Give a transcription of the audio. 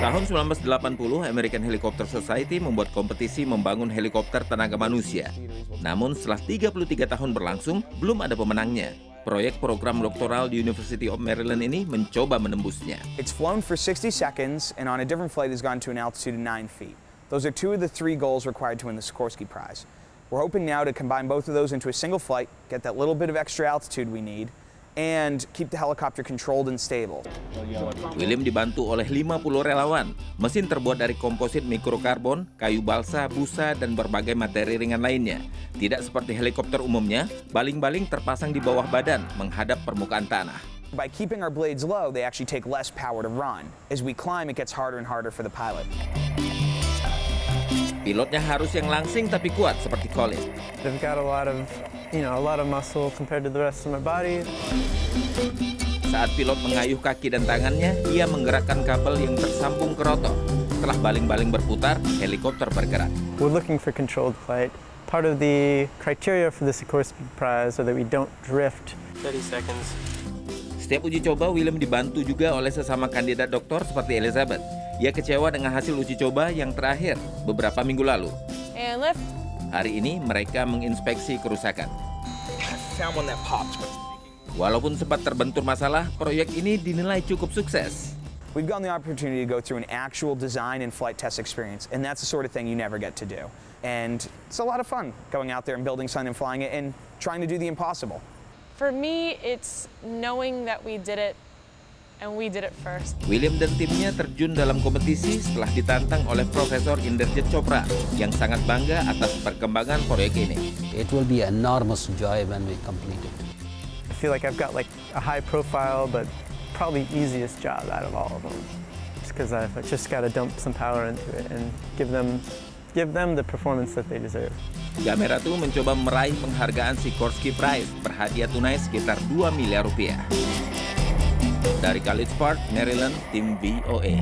Tahun 1980, American Helicopter Society membuat kompetisi membangun helikopter tenaga manusia. Namun setelah 33 tahun berlangsung, belum ada pemenangnya. Proyek program doktoral di University of Maryland ini mencoba menembusnya. It's flown for 60 seconds and on a different flight has gone to an altitude of 9 feet. Those are two of the three goals required to win the Sikorsky Prize. We're hoping now to combine both of those into a single flight, get that little bit of extra altitude we need, and keep the helicopter controlled and stable. William dibantu oleh 50 relawan. Mesin terbuat dari komposit mikrokarbon, kayu balsa, busa, dan berbagai materi ringan lainnya. Tidak seperti helikopter umumnya, baling-baling terpasang di bawah badan menghadap permukaan tanah. By keeping our blades low, they actually take less power to run. As we climb, it gets harder and harder for the pilot. Pilotnya harus yang langsing tapi kuat seperti Colin. They've got a lot of a lot of muscle compared to the rest of my body. Saat pilot mengayuh kaki dan tangannya, ia menggerakkan kabel yang tersambung ke rotor. Setelah baling-baling berputar, helikopter bergerak. We're looking for controlled flight. Part of the criteria for the Sikorsky Prize so that we don't drift. 30 seconds. Setiap uji coba, William dibantu juga oleh sesama kandidat doktor seperti Elizabeth. Ia kecewa dengan hasil uji coba yang terakhir beberapa minggu lalu. And lift. Hari ini mereka menginspeksi kerusakan. Walaupun sempat terbentur masalah, proyek ini dinilai cukup sukses. We've gotten the opportunity to go through an actual design and flight test experience, and that's the sort of thing you never get to do. And it's a lot of fun going out there and building something and flying it and trying to do the impossible. For me, it's knowing that we did it. And we did it first. William dan timnya terjun dalam kompetisi setelah ditantang oleh Profesor Inderjit Chopra yang sangat bangga atas perkembangan proyek ini. It will be enormous joy when we complete it. I feel like I've got like a high profile but probably easiest job out of all of them. Just because I've just got to dump some power into it and give them the performance that they deserve. Gamera tuh mencoba meraih penghargaan Sikorsky Prize berhadiah tunai sekitar $2 miliar. Dari College Park, Maryland, tim VOA.